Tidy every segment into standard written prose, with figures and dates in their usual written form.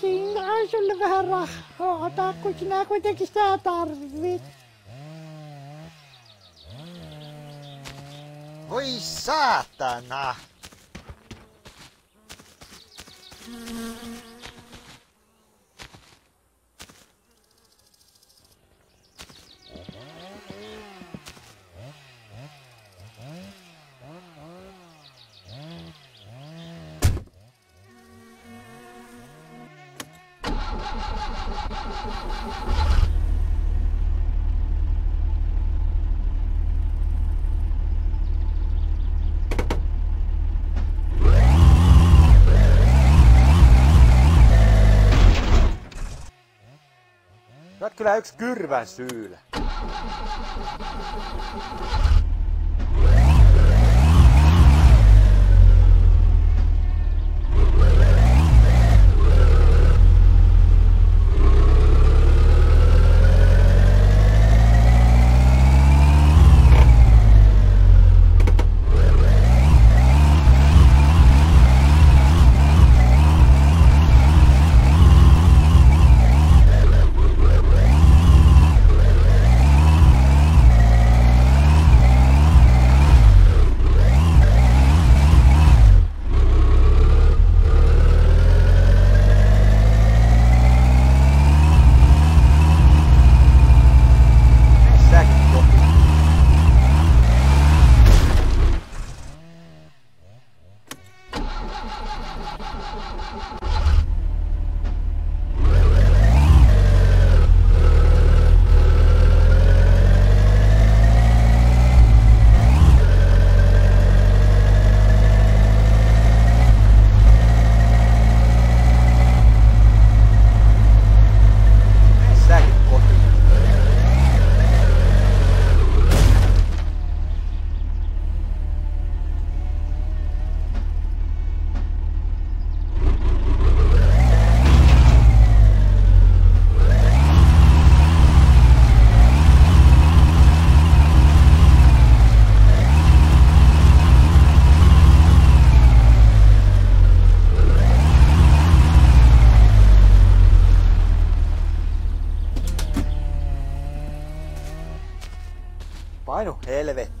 Siinä on sulle vähän rahaa, ota kun sinä kuitenkin sitä tarvit. Voi saatana! Sä oot kyllä yks kyrvän syyllä. Painu helvettiin.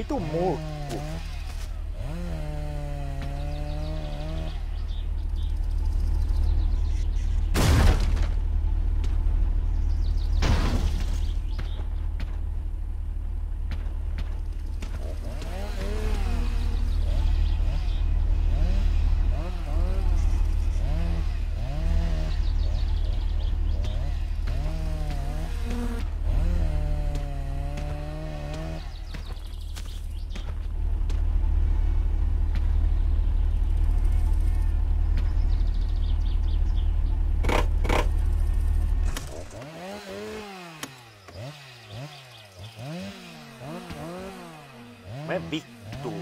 Vitun mulkku. Vittu.